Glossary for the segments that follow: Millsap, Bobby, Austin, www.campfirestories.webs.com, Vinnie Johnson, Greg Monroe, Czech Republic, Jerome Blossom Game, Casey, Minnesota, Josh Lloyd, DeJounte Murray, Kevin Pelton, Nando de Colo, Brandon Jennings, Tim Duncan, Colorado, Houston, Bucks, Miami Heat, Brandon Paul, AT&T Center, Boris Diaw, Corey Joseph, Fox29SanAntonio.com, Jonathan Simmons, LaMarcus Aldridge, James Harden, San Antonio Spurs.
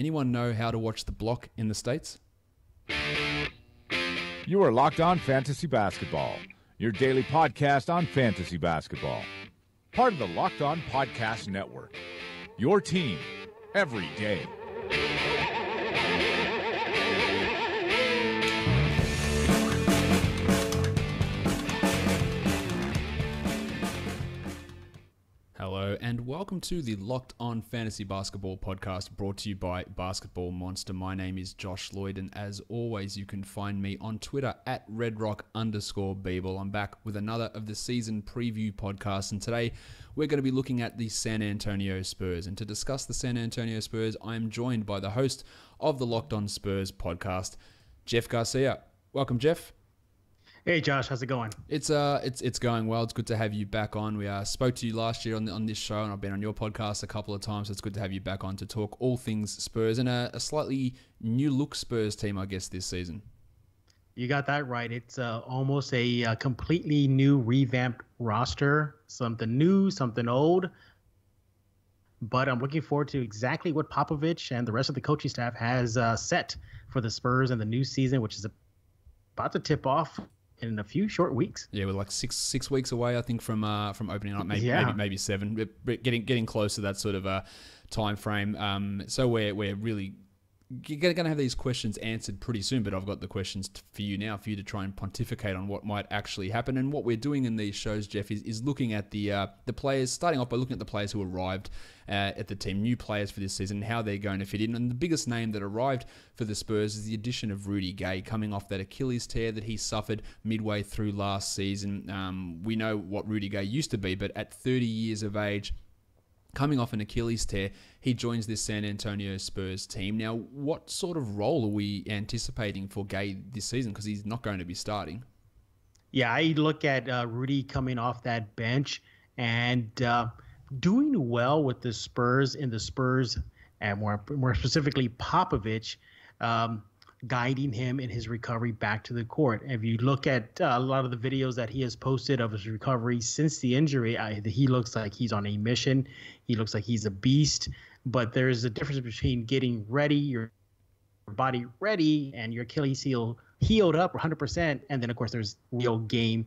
Anyone know how to watch The Block in the States? You are Locked On Fantasy Basketball, your daily podcast on fantasy basketball. Part of the Locked On Podcast Network, your team every day. Hello and welcome to the Locked On Fantasy Basketball podcast brought to you by Basketball Monster. My name is Josh Lloyd, and as always, you can find me on Twitter at RedRock_Beeble. I'm back with another of the season preview podcasts, and today we're going to be looking at the San Antonio Spurs. And to discuss the San Antonio Spurs, I am joined by the host of the Locked On Spurs podcast, Jeff Garcia. Welcome, Jeff. Hey Josh, how's it going? It's going well. It's good to have you back on. We spoke to you last year on this show, and I've been on your podcast a couple of times. So it's good to have you back on to talk all things Spurs and a slightly new look Spurs team, I guess, this season. You got that right. It's almost a completely new revamped roster. Something new, something old. But I'm looking forward to exactly what Popovich and the rest of the coaching staff has set for the Spurs in the new season, which is about to tip off in a few short weeks. Yeah, we're like six weeks away, I think, from opening up. Maybe 7. We're getting close to that sort of time frame. So we're really going to have these questions answered pretty soon. But I've got the questions for you now, for you to try and pontificate on what might actually happen. And what we're doing in these shows, Jeff, is looking at the players, starting off by looking at the players who arrived at the team, new players for this season, how they're going to fit in. And the biggest name that arrived for the Spurs is the addition of Rudy Gay, coming off that Achilles tear that he suffered midway through last season. We know what Rudy Gay used to be, but at 30 years of age, coming off an Achilles tear, he joins this San Antonio Spurs team. Now, what sort of role are we anticipating for Gay this season? Because he's not going to be starting. Yeah, I look at Rudy coming off that bench and doing well with the Spurs and more specifically Popovich guiding him in his recovery back to the court. If you look at a lot of the videos that he has posted of his recovery since the injury, he looks like he's on a mission. He looks like he's a beast. But there's a difference between getting ready, your body ready, and your Achilles heel healed up 100%. And then, of course, there's real game,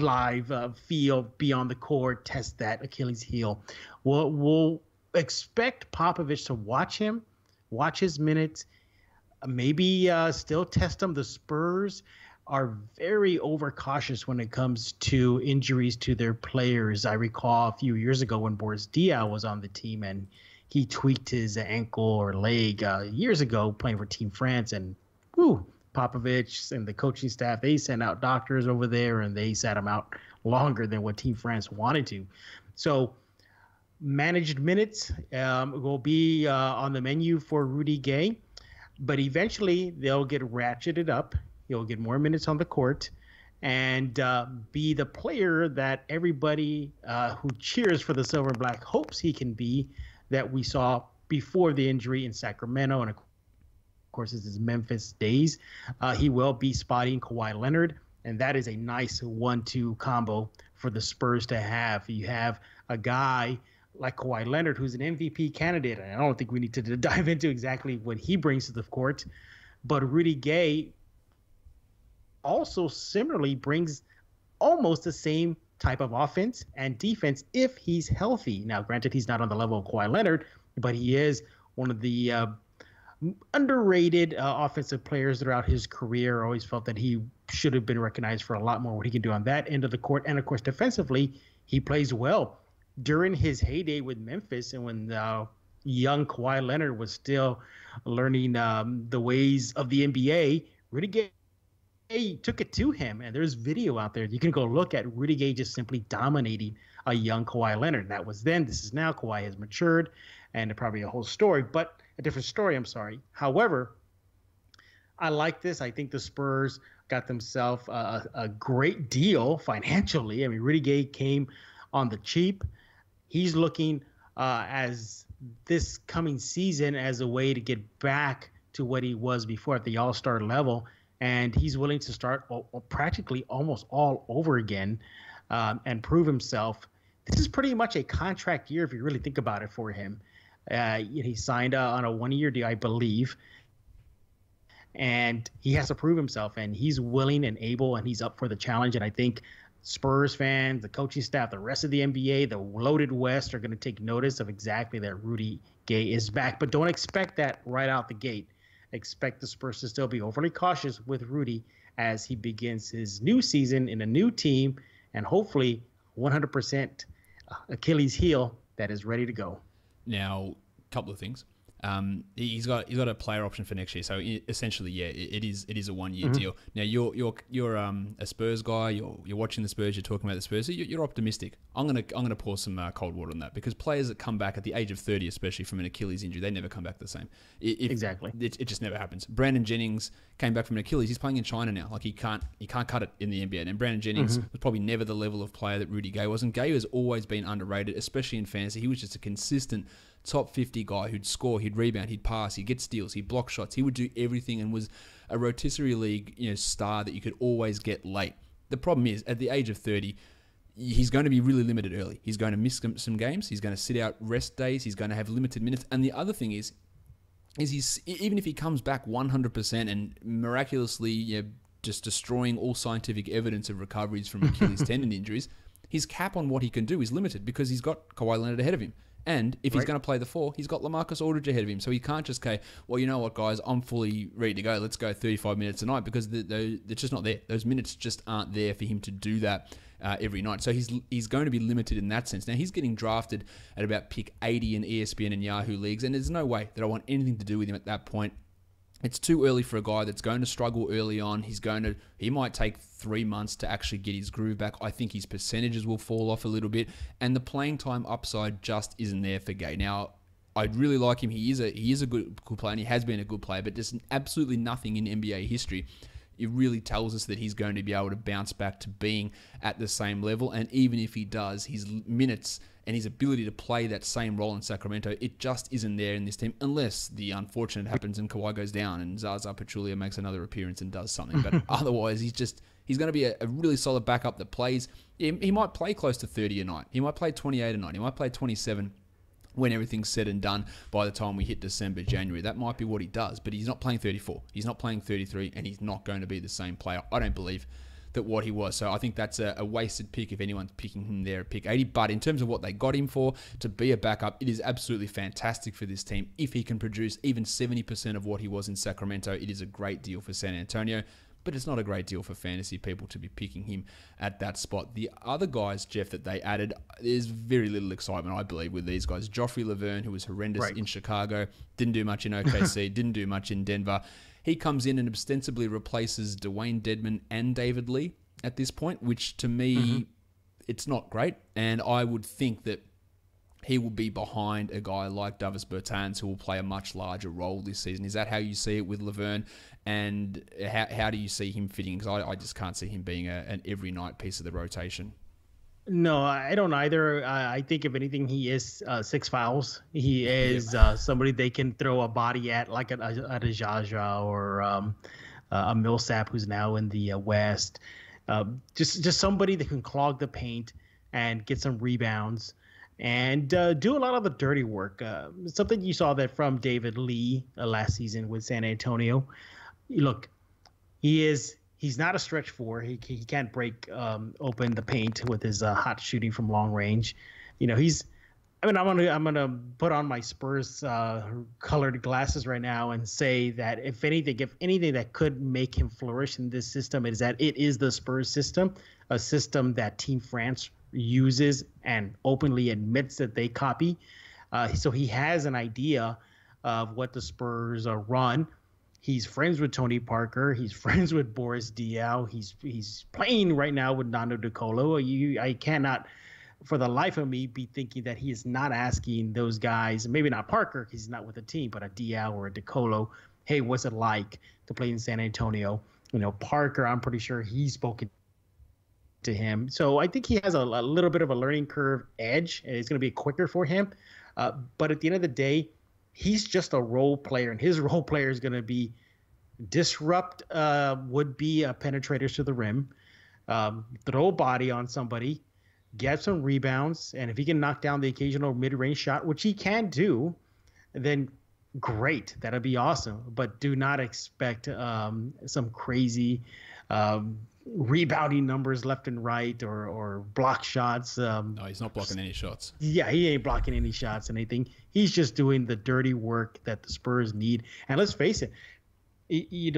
live feel beyond the court, test that Achilles heel. We'll expect Popovich to watch him, watch his minutes, maybe still test him. The Spurs are very overcautious when it comes to injuries to their players. I recall a few years ago when Boris Diaw was on the team and he tweaked his ankle or leg years ago playing for Team France, and whew, Popovich and the coaching staff, they sent out doctors over there and they sat him out longer than what Team France wanted to. So managed minutes will be on the menu for Rudy Gay, but eventually they'll get ratcheted up. He'll get more minutes on the court and be the player that everybody who cheers for the Silver and Black hopes he can be, that we saw before the injury in Sacramento and, of course, his Memphis days. He will be spotting Kawhi Leonard, and that is a nice 1-2 combo for the Spurs to have. You have a guy like Kawhi Leonard, who's an MVP candidate, and I don't think we need to dive into exactly what he brings to the court, but Rudy Gay also similarly brings almost the same type of offense and defense if he's healthy. Now, granted, he's not on the level of Kawhi Leonard, but he is one of the underrated offensive players throughout his career. I always felt that he should have been recognized for a lot more what he can do on that end of the court. And, of course, defensively, he plays well. During his heyday with Memphis and when young Kawhi Leonard was still learning the ways of the NBA, Rudy Gay took it to him. And there's video out there. You can go look at Rudy Gay just simply dominating a young Kawhi Leonard. That was then. This is now. Kawhi has matured, and probably a whole story, but a different story, I'm sorry. However, I like this. I think the Spurs got themselves a great deal financially. I mean, Rudy Gay came on the cheap. He's looking as this coming season as a way to get back to what he was before at the all-star level, and he's willing to start practically almost all over again and prove himself. This is pretty much a contract year if you really think about it for him. He signed on a one-year deal, I believe. And he has to prove himself, and he's willing and able, and he's up for the challenge. And I think Spurs fans, the coaching staff, the rest of the NBA, the loaded West are going to take notice of exactly that Rudy Gay is back. But don't expect that right out the gate. Expect the Spurs to still be overly cautious with Rudy as he begins his new season in a new team and hopefully 100% Achilles heel that is ready to go. Now, a couple of things. He's got a player option for next year, so essentially, yeah, it is a 1-year deal. Now you're a Spurs guy. You're watching the Spurs. You're talking about the Spurs. So you're optimistic. I'm gonna pour some cold water on that, because players that come back at the age of 30, especially from an Achilles injury, they never come back the same. Exactly. It just never happens. Brandon Jennings came back from an Achilles. He's playing in China now. Like he can't cut it in the NBA. And Brandon Jennings was probably never the level of player that Rudy Gay was. And Gay has always been underrated, especially in fantasy. He was just a consistent top 50 guy who'd score, he'd rebound, he'd pass, he'd get steals, he'd block shots, he would do everything, and was a rotisserie league star that you could always get late. The problem is, at the age of 30, he's going to be really limited early. He's going to miss some games, he's going to sit out rest days, he's going to have limited minutes. And the other thing is he's, even if he comes back 100% and miraculously just destroying all scientific evidence of recoveries from Achilles tendon injuries, his cap on what he can do is limited, because he's got Kawhi Leonard ahead of him. And if he's going to play the four, he's got LaMarcus Aldridge ahead of him. So he can't just say, well, you know what, guys, I'm fully ready to go. Let's go 35 minutes a night, because they're just not there. Those minutes just aren't there for him to do that every night. So he's going to be limited in that sense. Now, he's getting drafted at about pick 80 in ESPN and Yahoo leagues, and there's no way that I want anything to do with him at that point. It's too early for a guy that's going to struggle early on. He might take 3 months to actually get his groove back. I think his percentages will fall off a little bit, and the playing time upside just isn't there for Gay. Now, I'd really like him. He is a good player, and he has been a good player, but there's absolutely nothing in NBA history. It really tells us that he's going to be able to bounce back to being at the same level. And even if he does, his minutes and his ability to play that same role in Sacramento, it just isn't there in this team, unless the unfortunate happens and Kawhi goes down and Zaza Pachulia makes another appearance and does something. But otherwise, he's going to be a really solid backup that plays. He might play close to 30 a night. He might play 28 a night. He might play 27 when everything's said and done by the time we hit December, January. That might be what he does, but he's not playing 34. He's not playing 33, and he's not going to be the same player, I don't believe, that what he was. So I think that's a wasted pick if anyone's picking him there at pick 80. But in terms of what they got him for, to be a backup, it is absolutely fantastic for this team. If he can produce even 70% of what he was in Sacramento, it is a great deal for San Antonio, but it's not a great deal for fantasy people to be picking him at that spot. The other guys, Jeff, that they added, there's very little excitement, I believe, with these guys. Joffrey Lauvergne, who was horrendous in Chicago, didn't do much in OKC, didn't do much in Denver. He comes in and ostensibly replaces Dewayne Dedmon and David Lee at this point, which to me, it's not great. And I would think that he will be behind a guy like Davis Bertans, who will play a much larger role this season. Is that how you see it with Lauvergne? And how do you see him fitting? Because I just can't see him being an every-night piece of the rotation. No, I don't either. I think, if anything, he is six fouls. He is somebody they can throw a body at, like a Jaja or a Millsap, who's now in the West. Just somebody that can clog the paint and get some rebounds and do a lot of the dirty work. Something you saw that from David Lee last season with San Antonio. Look, he's not a stretch four. He can't break open the paint with his hot shooting from long range. I'm gonna put on my Spurs colored glasses right now and say that if anything that could make him flourish in this system is that it is the Spurs system, a system that Team France uses and openly admits that they copy. So he has an idea of what the Spurs are run. He's friends with Tony Parker. He's friends with Boris Diaw. He's playing right now with Nando De Colo. I cannot, for the life of me, be thinking that he is not asking those guys, maybe not Parker, because he's not with the team, but a Diaw or a De Colo, hey, what's it like to play in San Antonio? Parker, I'm pretty sure he's spoken to him. So I think he has a little bit of a learning curve edge, and it's going to be quicker for him. But at the end of the day, he's just a role player, and his role player is going to be disrupt would-be penetrators to the rim, throw a body on somebody, get some rebounds, and if he can knock down the occasional mid-range shot, which he can do, then great. That'll be awesome. But do not expect some crazy rebounding numbers left and right or block shots. No, he's not blocking any shots. Yeah, he ain't blocking any shots and anything. He's just doing the dirty work that the Spurs need. And let's face it, you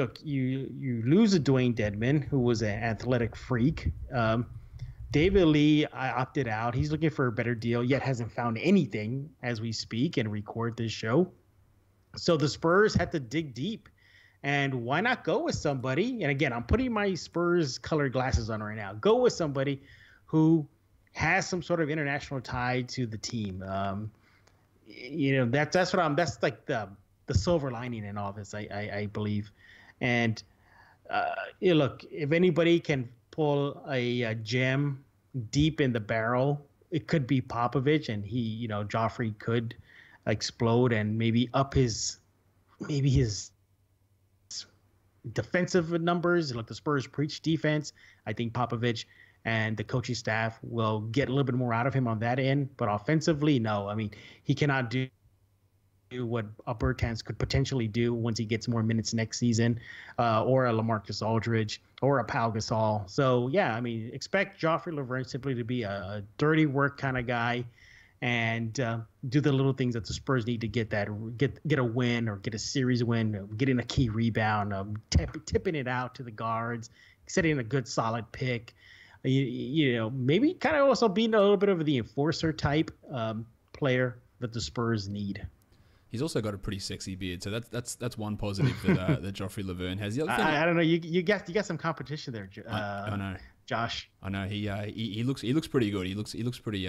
lose a Dewayne Dedmon, who was an athletic freak. David Lee, I opted out. He's looking for a better deal, yet hasn't found anything as we speak and record this show. So the Spurs had to dig deep. And why not go with somebody? And again, I'm putting my Spurs colored glasses on right now. Go with somebody who has some sort of international tie to the team. That's what that's like the silver lining in all this, I believe. And look, if anybody can pull a gem deep in the barrel, it could be Popovich, and Joffrey could explode and maybe up his defensive numbers. Look, the Spurs preach defense. I think Popovich and the coaching staff will get a little bit more out of him on that end. But offensively, no. I mean, he cannot do what a Bertans could potentially do once he gets more minutes next season, or a LaMarcus Aldridge or a Paul Gasol. So, yeah, I mean, expect Joffrey Lauvergne simply to be a dirty work kind of guy and do the little things that the Spurs need to get a win or get a series win, getting a key rebound, tipping it out to the guards, setting a good solid pick. Maybe kind of also being a little bit of the enforcer type player that the Spurs need. He's also got a pretty sexy beard, so that's one positive that that Joffrey Lauvergne has. The other thing I don't know. You got some competition there. I know. Josh. I know he looks pretty good. He looks pretty looks pretty.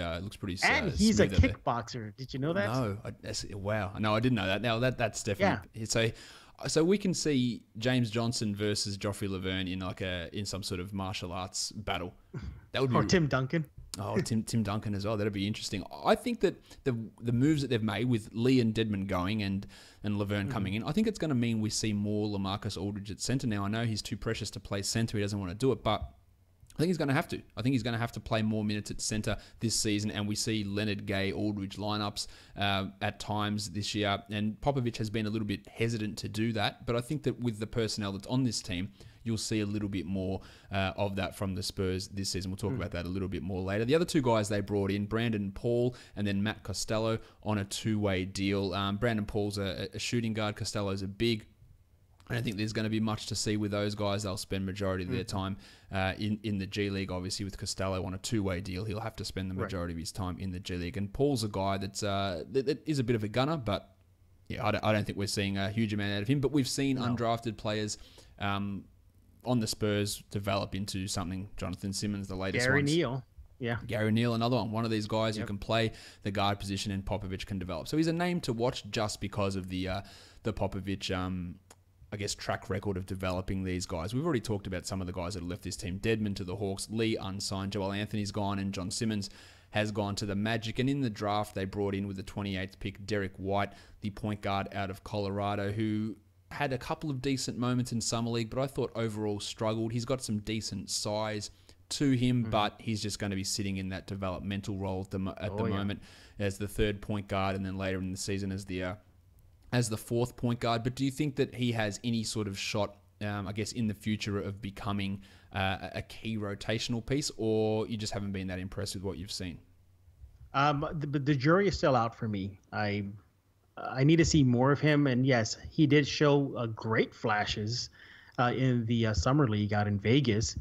And he's a kickboxer. There. Did you know that? No, wow. No, I didn't know that. Now that's definitely so we can see James Johnson versus Joffrey Lauvergne in in some sort of martial arts battle. That would be or Tim Duncan. Oh, Tim Duncan as well. That'd be interesting. I think that the moves that they've made with Lee and Dedmon going and Lauvergne coming in, I think it's going to mean we see more LaMarcus Aldridge at center. Now I know he's too precious to play center. He doesn't want to do it, but I think he's going to have to. I think he's going to have to play more minutes at center this season, and we see Leonard, Gay, Aldridge lineups at times this year. And Popovich has been a little bit hesitant to do that, but I think that with the personnel that's on this team, you'll see a little bit more of that from the Spurs this season. We'll talk about that a little bit more later. The other two guys they brought in, Brandon Paul and then Matt Costello, on a two-way deal. Brandon Paul's a shooting guard. Costello's a big. I don't think there's going to be much to see with those guys. They'll spend majority of their time in the G League, obviously, with Costello on a two-way deal. He'll have to spend the majority of his time in the G League. And Paul's a guy that is a bit of a gunner, but yeah, I don't think we're seeing a huge amount out of him. But we've seen undrafted players on the Spurs develop into something. Jonathan Simmons, the latest one. Gary Neal. Yeah. Gary Neal, another one. One of these guys who can play the guard position and Popovich can develop. So he's a name to watch just because of the Popovich track record of developing these guys. We've already talked about some of the guys that have left this team. Dedmon to the Hawks, Lee unsigned, Joel Anthony's gone, and John Simmons has gone to the Magic. And in the draft, they brought in with the 28th pick, Derrick White, the point guard out of Colorado, who had a couple of decent moments in Summer League, but I thought overall struggled. He's got some decent size to him, but he's just going to be sitting in that developmental role at the moment as the third point guard, and then later in the season as the fourth point guard. But do you think that he has any sort of shot, in the future of becoming a key rotational piece, or you just haven't been that impressed with what you've seen? The jury is still out for me. I need to see more of him. And yes, he did show great flashes in the Summer League out in Vegas.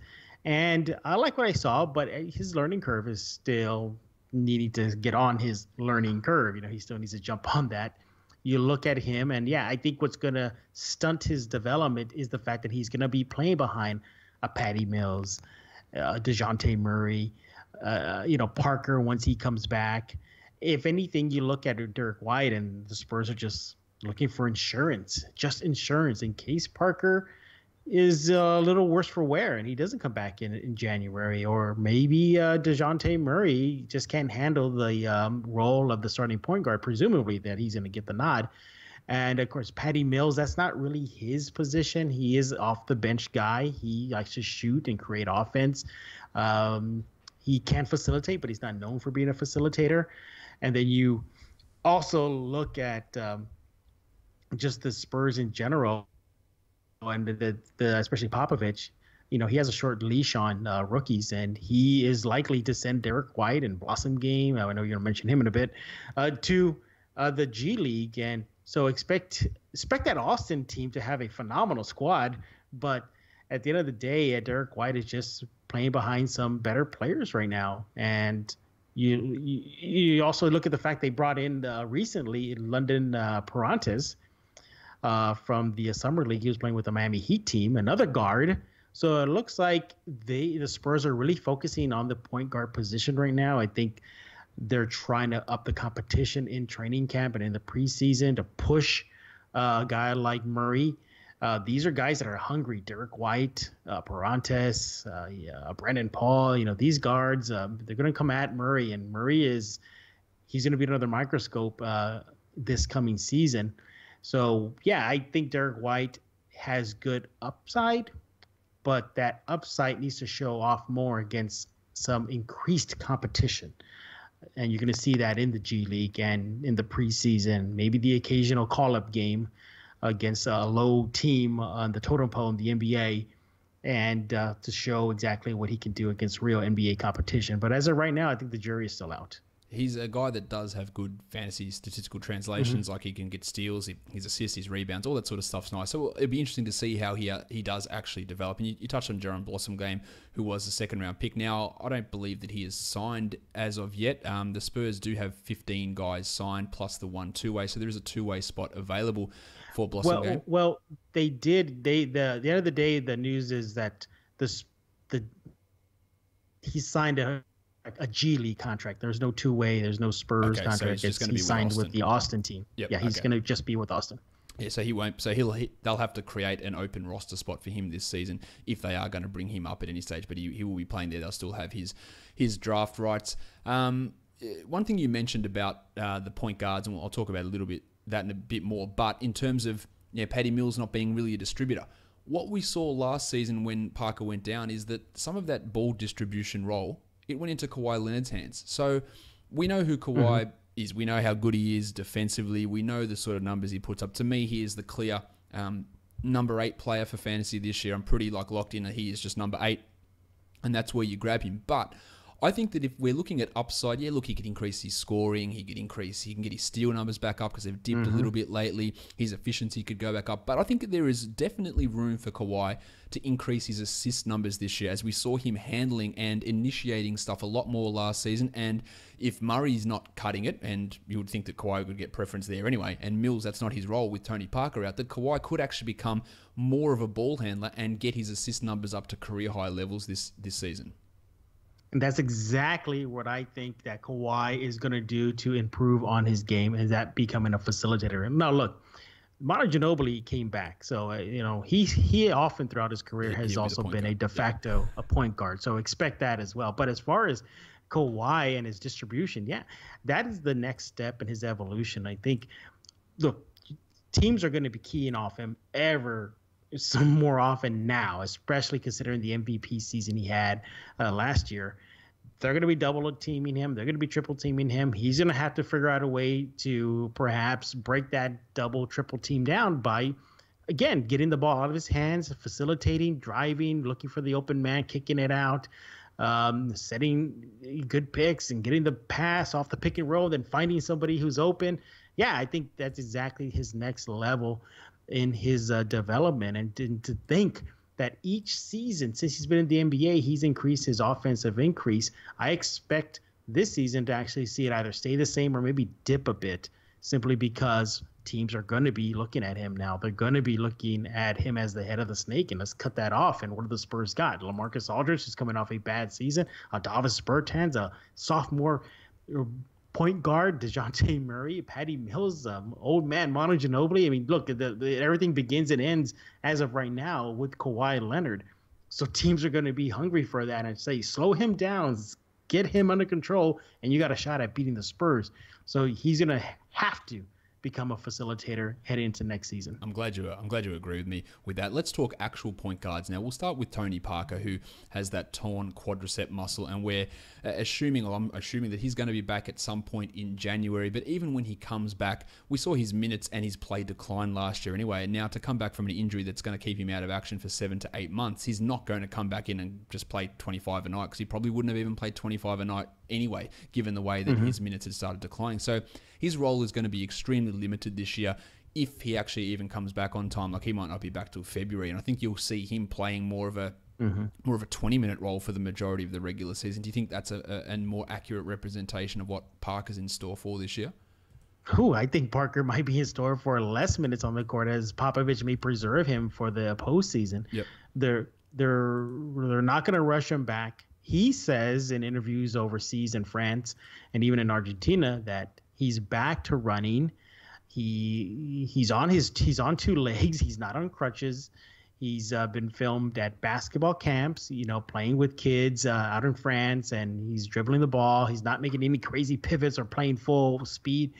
And I like what I saw, but his learning curve is still needing to get on his learning curve. He still needs to jump on that. You look at him, and I think what's going to stunt his development is the fact that he's going to be playing behind a Patty Mills, DeJounte Murray, Parker once he comes back. If anything, you look at Derrick White, and the Spurs are just looking for insurance in case Parker is a little worse for wear and he doesn't come back in January, or maybe DeJounte Murray just can't handle the role of the starting point guard, presumably that he's going to get the nod. And of course, Patty Mills, that's not really his position. He is off the bench guy. He likes to shoot and create offense. He can facilitate, but he's not known for being a facilitator. And then you also look at just the Spurs in general, and the especially Popovich, you know, he has a short leash on rookies, and he is likely to send Derrick White and Blossom Game, I know you're going to mention him in a bit, to the G League. And so expect that Austin team to have a phenomenal squad, but at the end of the day, Derrick White is just playing behind some better players right now. And you also look at the fact they brought in recently London Perrantes from the Summer League. He was playing with the Miami Heat team, another guard. So it looks like the Spurs are really focusing on the point guard position right now. I think they're trying to up the competition in training camp and in the preseason to push a guy like Murray. These are guys that are hungry. Derrick White, Perrantes, Brandon Paul, you know, these guards, they're going to come at Murray. And Murray he's going to be another microscope this coming season. So, yeah, I think Derrick White has good upside, but that upside needs to show off more against some increased competition. And you're going to see that in the G League and in the preseason, maybe the occasional call-up game against a low team on the totem pole in the NBA, and to show exactly what he can do against real NBA competition. But as of right now, I think the jury is still out. He's a guy that does have good fantasy statistical translations. Mm-hmm. Like he can get steals, his assists, his rebounds, all that sort of stuff's nice. So it'd be interesting to see how he does actually develop. And you touched on Jerome Blossom Game, who was a second-round pick. Now, I don't believe that he is signed as of yet. The Spurs do have 15 guys signed plus the 1 2-way, so there is a two-way spot available for Blossom Game. Well, they did. At the end of the day, the news is that he signed a G League contract. There's no two-way. There's no Spurs contract. So he signed with the Austin team. Yep. Yeah, he's going to just be with Austin. Yeah, so he won't. So they'll have to create an open roster spot for him this season if they are going to bring him up at any stage. But he will be playing there. They'll still have his draft rights. One thing you mentioned about the point guards, and I'll talk about that in a bit more. But in terms of Patty Mills not being really a distributor. What we saw last season when Parker went down is that some of that ball distribution role, it went into Kawhi Leonard's hands. So we know who Kawhi is. We know how good he is defensively. We know the sort of numbers he puts up. To me, he is the clear number 8 player for fantasy this year. I'm pretty locked in that he is just number 8, and that's where you grab him. But I think that if we're looking at upside, he could increase his scoring. He can get his steal numbers back up because they've dipped a little bit lately. His efficiency could go back up. But I think that there is definitely room for Kawhi to increase his assist numbers this year, as we saw him handling and initiating stuff a lot more last season. And if Murray's not cutting it, and you would think that Kawhi would get preference there anyway, and Mills, that's not his role with Tony Parker out, that Kawhi could actually become more of a ball handler and get his assist numbers up to career-high levels this season. And that's exactly what I think that Kawhi is going to do to improve on his game, and that becoming a facilitator. And now, look, Manu Ginobili came back. So, he often throughout his career has also been a de facto a point guard. So expect that as well. But as far as Kawhi and his distribution, that is the next step in his evolution. I think, look, teams are going to be keying off him some more often now, especially considering the MVP season he had last year. They're going to be double teaming him. They're going to be triple teaming him. He's going to have to figure out a way to perhaps break that double, triple team down by, again, getting the ball out of his hands, facilitating, driving, looking for the open man, kicking it out, setting good picks and getting the pass off the pick and roll, then finding somebody who's open. Yeah, I think that's exactly his next level in his development, and to think that each season since he's been in the NBA, he's increased his offensive increase. I expect this season to actually see it either stay the same or maybe dip a bit, simply because teams are going to be looking at him now. They're going to be looking at him as the head of the snake, and let's cut that off. And what have the Spurs got? LaMarcus Aldridge is coming off a bad season. Davis Bertans, a sophomore point guard, DeJounte Murray, Patty Mills, old man Manu Ginobili. I mean, look, everything begins and ends as of right now with Kawhi Leonard. So teams are going to be hungry for that and say, slow him down, get him under control, and you got a shot at beating the Spurs. So he's going to have to become a facilitator heading into next season. I'm glad you agree with me with that. Let's talk actual point guards now. We'll start with Tony Parker, who has that torn quadricep muscle, and we're assuming, or I'm assuming, that he's going to be back at some point in January. But even when he comes back, we saw his minutes and his play decline last year anyway. And now to come back from an injury that's going to keep him out of action for 7 to 8 months, he's not going to come back in and just play 25 a night, because he probably wouldn't have even played 25 a night anyway, given the way that his minutes had started declining. So his role is going to be extremely limited this year, if he actually even comes back on time. Like, he might not be back till February, and I think you'll see him playing more of a 20-minute role for the majority of the regular season. Do you think that's a more accurate representation of what Parker's in store for this year? Ooh, I think Parker might be in store for less minutes on the court, as Popovich may preserve him for the postseason. Yep. They're not going to rush him back. He says in interviews overseas in France and even in Argentina that he's back to running. He's on two legs. He's not on crutches. He's been filmed at basketball camps, you know, playing with kids out in France, and he's dribbling the ball. He's not making any crazy pivots or playing full speed,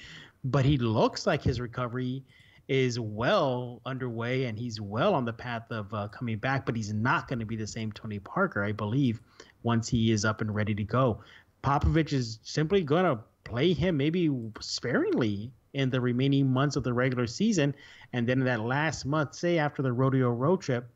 but he looks like his recovery is well underway, and he's well on the path of coming back. But he's not going to be the same Tony Parker, I believe, once he is up and ready to go. Popovich is simply going to play him maybe sparingly in the remaining months of the regular season, and then in that last month, say after the rodeo road trip,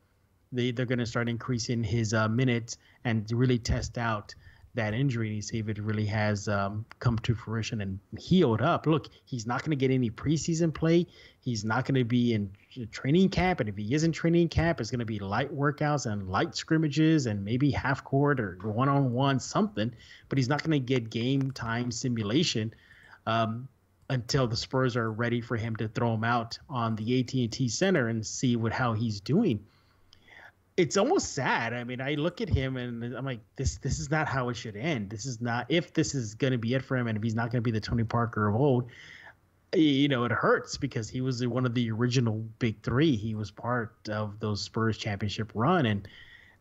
they're going to start increasing his minutes and really test out that injury and see if it really has come to fruition and healed up. Look, he's not going to get any preseason play. He's not going to be in training camp, and if he is in training camp, it's going to be light workouts and light scrimmages and maybe half court or one-on-one something, but he's not going to get game time simulation until the Spurs are ready for him to throw him out on the AT&T Center and see how he's doing. It's almost sad. I mean, I look at him and I'm like, this is not how it should end. This is not, if this is going to be it for him, and if he's not going to be the Tony Parker of old, you know, it hurts, because he was one of the original big three. He was part of those Spurs championship run.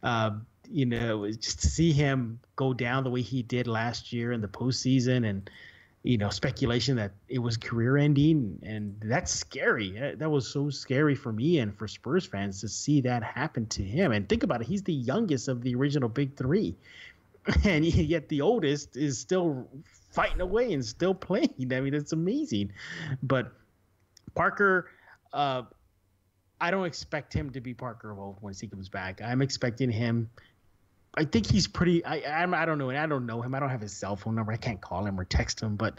And, you know, just to see him go down the way he did last year in the postseason, and, you know, speculation that it was career ending, and that's scary. That was so scary for me and for Spurs fans to see that happen to him. And think about it, he's the youngest of the original big three, and yet the oldest is still fighting away and still playing. I mean, it's amazing. But Parker, I don't expect him to be Parker of old once he comes back. I'm expecting him, I think he's pretty, I don't know, and I don't know him. I don't have his cell phone number. I can't call him or text him, but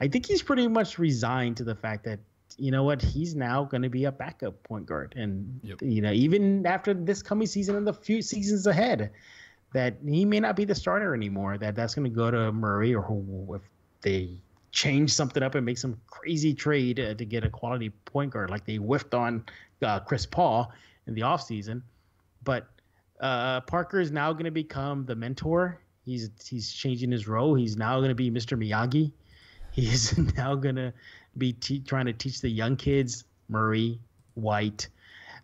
I think he's pretty much resigned to the fact that, you know what, he's now going to be a backup point guard. And, you know, even after this coming season and the few seasons ahead, that he may not be the starter anymore, that's going to go to Murray, or if they change something up and make some crazy trade to get a quality point guard, like they whiffed on Chris Paul in the offseason. But Parker is now going to become the mentor. He's changing his role. He's now going to be Mr. Miyagi. He is now going to be trying to teach the young kids, Murray, White,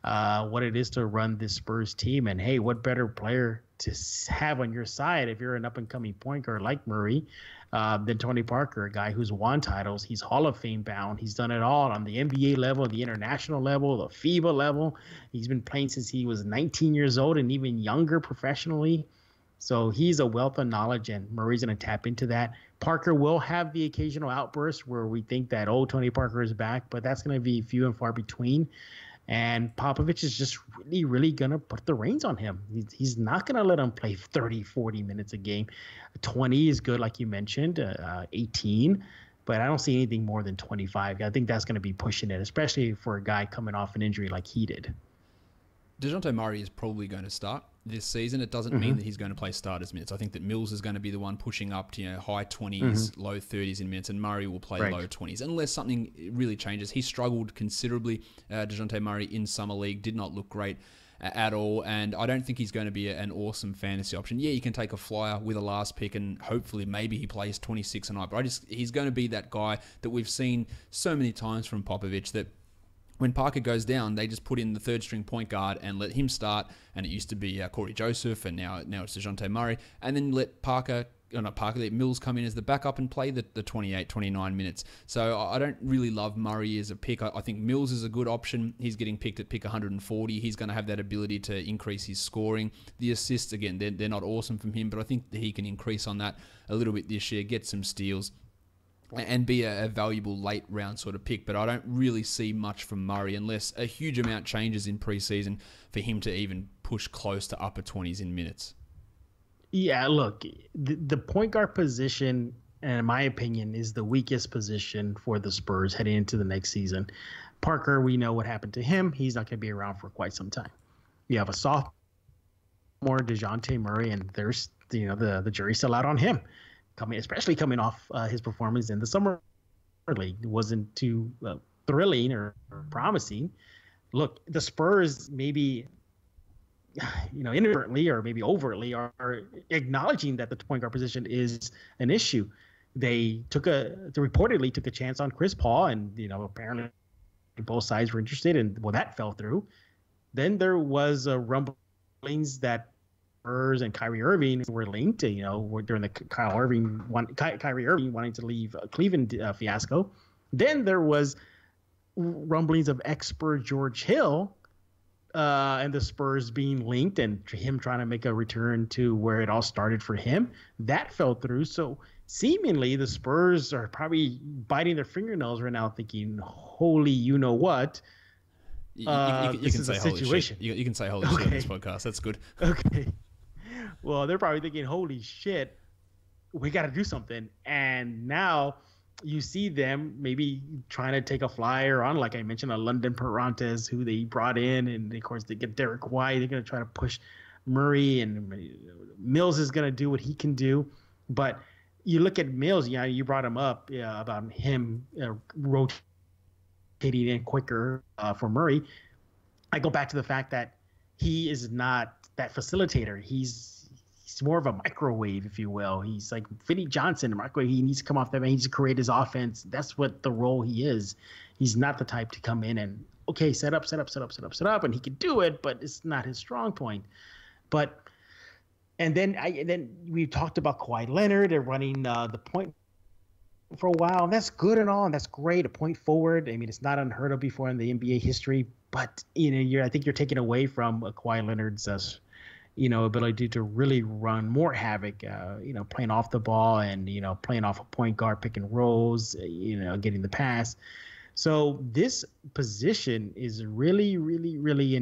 what it is to run this Spurs team. And, hey, what better player to have on your side if you're an up-and-coming point guard like Murray than Tony Parker, a guy who's won titles. He's Hall of Fame bound. He's done it all on the NBA level, the international level, the FIBA level. He's been playing since he was 19 years old and even younger professionally. So he's a wealth of knowledge, and Murray's going to tap into that. Parker will have the occasional outburst where we think that, oh, Tony Parker is back, but that's going to be few and far between. And Popovich is just really, really going to put the reins on him. He's not going to let him play 30, 40 minutes a game. 20 is good, like you mentioned, 18. But I don't see anything more than 25. I think that's going to be pushing it, especially for a guy coming off an injury like he did. DeJounte Murray is probably going to start this season. It doesn't mean that he's going to play starters minutes. I think that Mills is going to be the one pushing up to, you know, high 20s, low 30s in minutes, and Murray will play low 20s unless something really changes. He struggled considerably, DeJounte Murray, in Summer League, did not look great at all, and I don't think he's going to be an awesome fantasy option. Yeah, you can take a flyer with a last pick, and hopefully maybe he plays 26 a night, but he's going to be that guy that we've seen so many times from Popovich, that when Parker goes down, they just put in the third-string point guard and let him start. And it used to be Corey Joseph, and now it's DeJounte Murray. And then let Parker not Parker, that Mills come in as the backup and play the 28, 29 minutes. So I don't really love Murray as a pick. I think Mills is a good option. He's getting picked at pick 140. He's going to have that ability to increase his scoring. The assists, again, they're not awesome from him, but I think he can increase on that a little bit this year, get some steals, and be a valuable late round sort of pick. But I don't really see much from Murray unless a huge amount changes in preseason for him to even push close to upper 20s in minutes. Yeah, look, the point guard position, in my opinion, is the weakest position for the Spurs heading into the next season. Parker, we know what happened to him. He's not going to be around for quite some time. You have a sophomore, DeJounte Murray, and there's, you know, the jury's still out on him. Especially coming off his performance in the summer league, it wasn't too thrilling or promising. Look, the Spurs maybe, you know, inadvertently or maybe overtly are acknowledging that the point guard position is an issue. They reportedly took a chance on Chris Paul, and you know, apparently both sides were interested, and well, that fell through. Then there was rumblings that Spurs and Kyrie Irving were linked, you know, during the Kyrie Irving wanting to leave Cleveland fiasco. Then there was rumblings of expert George Hill and the Spurs being linked, and him trying to make a return to where it all started for him. That fell through. So seemingly the Spurs are probably biting their fingernails right now, thinking, "Holy, you know what." You can say holy shit. You can say holy shit on this podcast. That's good. Okay. Well, they're probably thinking, holy shit, we got to do something. And now you see them maybe trying to take a flyer on, like I mentioned, a London Perrantes, who they brought in. And, of course, they get Derrick White. They're going to try to push Murray. And Mills is going to do what he can do. But you look at Mills, you know, you brought him up about him rotating in quicker for Murray. I go back to the fact that he is not that facilitator. He's more of a microwave, if you will. He's like Vinnie Johnson, microwave. He needs to come off that man. He needs to create his offense. That's what the role he is. He's not the type to come in and, okay, set up, and he can do it, but it's not his strong point. But and then we talked about Kawhi Leonard and running the point for a while, and that's good and all, and that's great. A point forward, I mean, it's not unheard of before in the NBA history. But you know, I think you're taking away from Kawhi Leonard's, you know, ability to really run more havoc. You know, playing off the ball and you know, playing off a point guard, pick and rolls. You know, getting the pass. So this position is really, really, really, you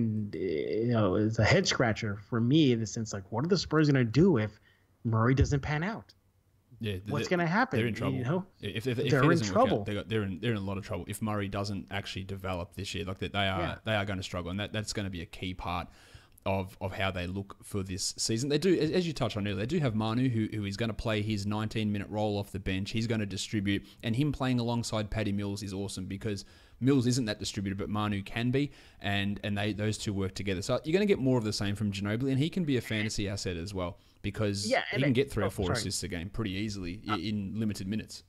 know, it's a head scratcher for me in the sense, like, what are the Spurs gonna do if Murray doesn't pan out? Yeah, what's going to happen? They're in trouble. You know? If they're in trouble. They're in a lot of trouble if Murray doesn't actually develop this year. Like they are going to struggle, and that's going to be a key part of how they look for this season. They do, as you touched on earlier, they do have Manu, who is going to play his 19-minute role off the bench. He's going to distribute, and him playing alongside Patty Mills is awesome because Mills isn't that distributor, but Manu can be, and those two work together. So you're going to get more of the same from Ginobili, and he can be a fantasy asset as well because he can get three or four assists a game pretty easily in limited minutes.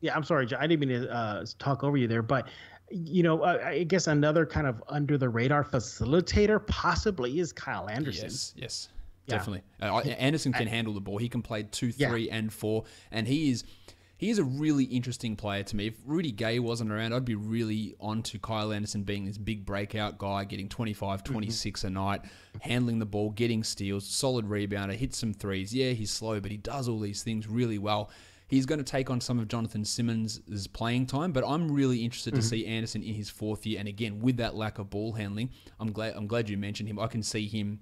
Yeah, I'm sorry, I didn't mean to talk over you there, but you know, I guess another kind of under the radar facilitator possibly is Kyle Anderson. Yes. Definitely. Anderson can handle the ball. He can play 2, 3, and 4, and he is a really interesting player to me. If Rudy Gay wasn't around, I'd be really on to Kyle Anderson being this big breakout guy, getting 25, 26 a night, handling the ball, getting steals, solid rebounder, hits some threes. Yeah, he's slow, but he does all these things really well. He's going to take on some of Jonathan Simmons' playing time, but I'm really interested to see Anderson in his fourth year. And again, with that lack of ball handling, I'm glad you mentioned him. I can see him,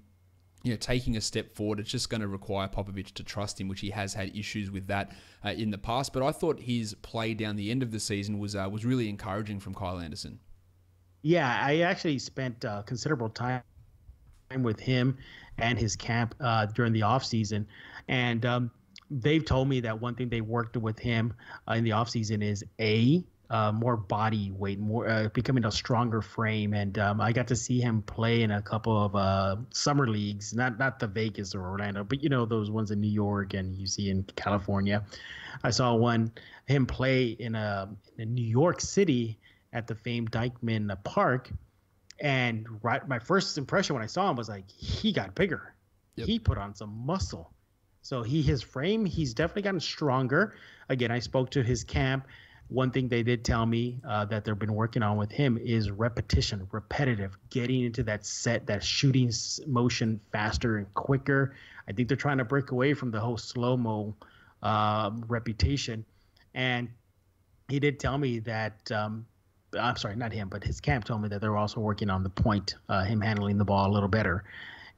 you know, taking a step forward. It's just going to require Popovich to trust him, which he has had issues with that in the past. But I thought his play down the end of the season was really encouraging from Kyle Anderson. Yeah, I actually spent considerable time with him and his camp during the offseason. And they've told me that one thing they worked with him in the offseason is more body weight, more becoming a stronger frame. And I got to see him play in a couple of summer leagues, not the Vegas or Orlando, but you know, those ones in New York and you see in California. I saw him play in New York City at the famed Dykeman Park, and my first impression when I saw him was like, he got bigger. Yep. He put on some muscle. So his frame, he's definitely gotten stronger. Again, I spoke to his camp. One thing they did tell me that they've been working on with him is repetition, repetitive, getting into that set, that shooting motion faster and quicker. I think they're trying to break away from the whole slow-mo reputation. And he did tell me that I'm sorry, not him, but his camp told me that they were also working on the point, him handling the ball a little better.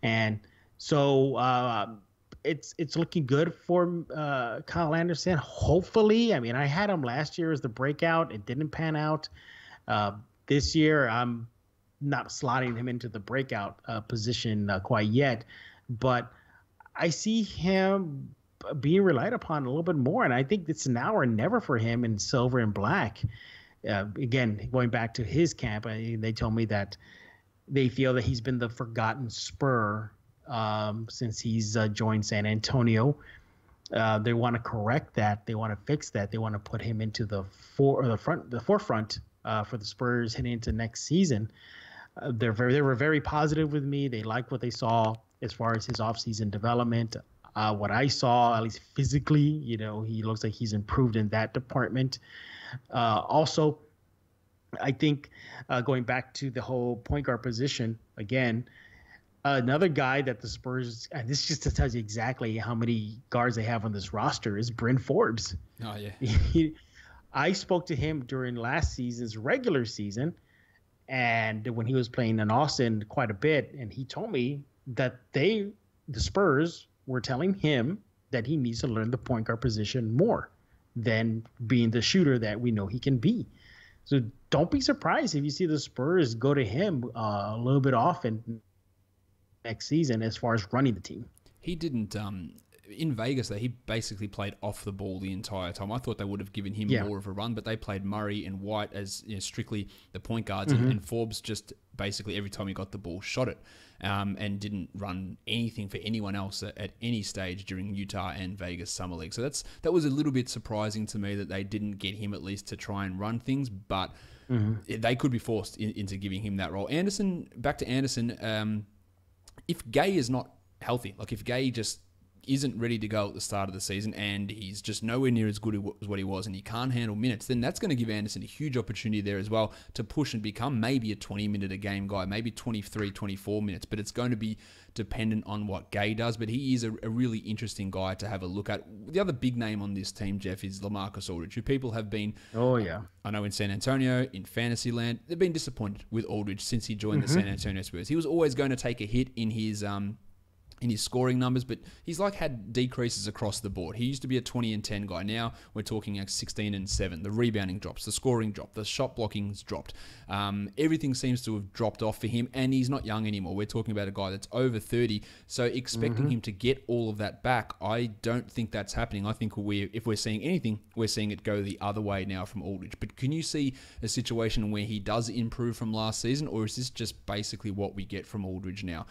And so it's looking good for Kyle Anderson. Hopefully, I mean, I had him last year as the breakout. It didn't pan out. This year, I'm not slotting him into the breakout position quite yet, but I see him being relied upon a little bit more, and I think it's now or never for him in silver and black. Again, going back to his camp, they told me that they feel that he's been the forgotten Spur since he's joined San Antonio. They want to correct that. They want to fix that. They want to put him into the forefront for the Spurs heading into next season. They were very positive with me. They liked what they saw as far as his offseason development. What I saw, at least physically, you know, he looks like he's improved in that department. Also, I think going back to the whole point guard position again, another guy that the Spurs, and this just tells you exactly how many guards they have on this roster, is Bryn Forbes. Oh, yeah. I spoke to him during last season's regular season, and when he was playing in Austin quite a bit, and he told me that the Spurs were telling him that he needs to learn the point guard position more than being the shooter that we know he can be. So don't be surprised if you see the Spurs go to him a little bit often next season as far as running the team. He didn't in Vegas, though, he basically played off the ball the entire time. I thought they would have given him more of a run, but they played Murray and White as, you know, strictly the point guards, and Forbes just basically every time he got the ball, shot it, and didn't run anything for anyone else at any stage during Utah and Vegas Summer League. So that was a little bit surprising to me that they didn't get him at least to try and run things, but they could be forced into giving him that role. Anderson, back to Anderson, if Gay is not healthy, like if Gay just isn't ready to go at the start of the season and he's just nowhere near as good as what he was and he can't handle minutes, then that's going to give Anderson a huge opportunity there as well to push and become maybe a 20-minute-a-game guy, maybe 23, 24 minutes. But it's going to be dependent on what Gay does. But he is a really interesting guy to have a look at. The other big name on this team, Jeff, is LaMarcus Aldridge, who people have been... Oh, yeah. I know in San Antonio, in Fantasyland, they've been disappointed with Aldridge since he joined the San Antonio Spurs. He was always going to take a hit in his scoring numbers, but he's like had decreases across the board. He used to be a 20 and 10 guy. Now we're talking like 16 and 7. The rebounding drops, the scoring dropped, the shot blocking's dropped. Everything seems to have dropped off for him, and he's not young anymore. We're talking about a guy that's over 30, so expecting him to get all of that back, I don't think that's happening. I think if we're seeing anything, we're seeing it go the other way now from Aldridge. But can you see a situation where he does improve from last season, or is this just basically what we get from Aldridge now,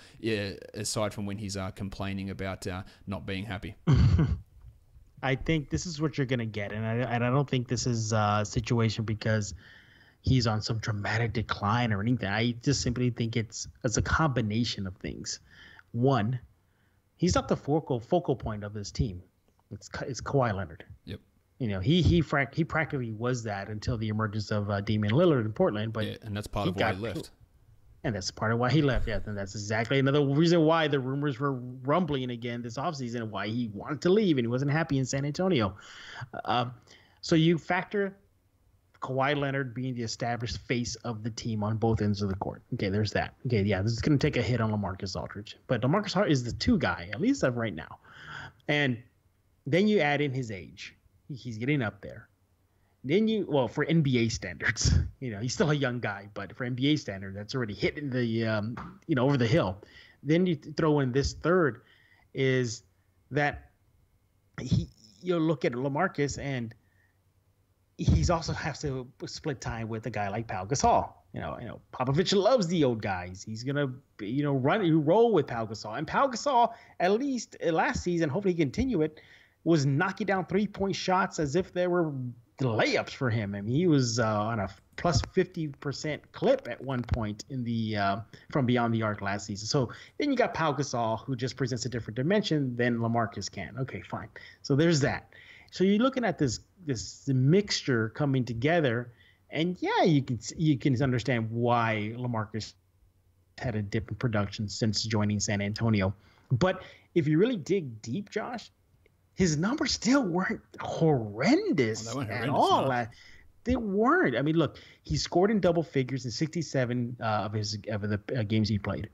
aside from when he's complaining about not being happy? I think this is what you're going to get. And I don't think this is a situation because he's on some dramatic decline or anything. I just simply think it's a combination of things. One, he's not the focal point of this team. It's Kawhi Leonard. Yep. You know, he practically was that until the emergence of Damian Lillard in Portland. But yeah, and that's part of why he left. And that's part of why he left. Yeah, and that's exactly another reason why the rumors were rumbling again this offseason, why he wanted to leave and he wasn't happy in San Antonio. So you factor Kawhi Leonard being the established face of the team on both ends of the court. Okay, there's that. Okay, yeah, this is going to take a hit on LaMarcus Aldridge. But LaMarcus Aldridge is the two guy, at least of right now. And then you add in his age. He's getting up there. Then for NBA standards, you know, he's still a young guy, but for NBA standards, that's already hitting the, you know, over the hill. Then you throw in this third is that you'll look at LaMarcus and he's also has to split time with a guy like Paul Gasol. You know, Popovich loves the old guys. He's going to, you know, roll with Paul Gasol. And Paul Gasol, at least last season, hopefully continue it, was knocking down three-point shots as if they were – layups for him. I mean, he was on a plus 50% clip at one point in the from beyond the arc last season. So then you got Paul Gasol, who just presents a different dimension than LaMarcus can. Okay, fine. So there's that. So you're looking at this mixture coming together, and yeah, you can understand why LaMarcus had a dip in production since joining San Antonio. But if you really dig deep, Josh, his numbers still weren't horrendous at all. They weren't. I mean, look, he scored in double figures in 67 of the games he played.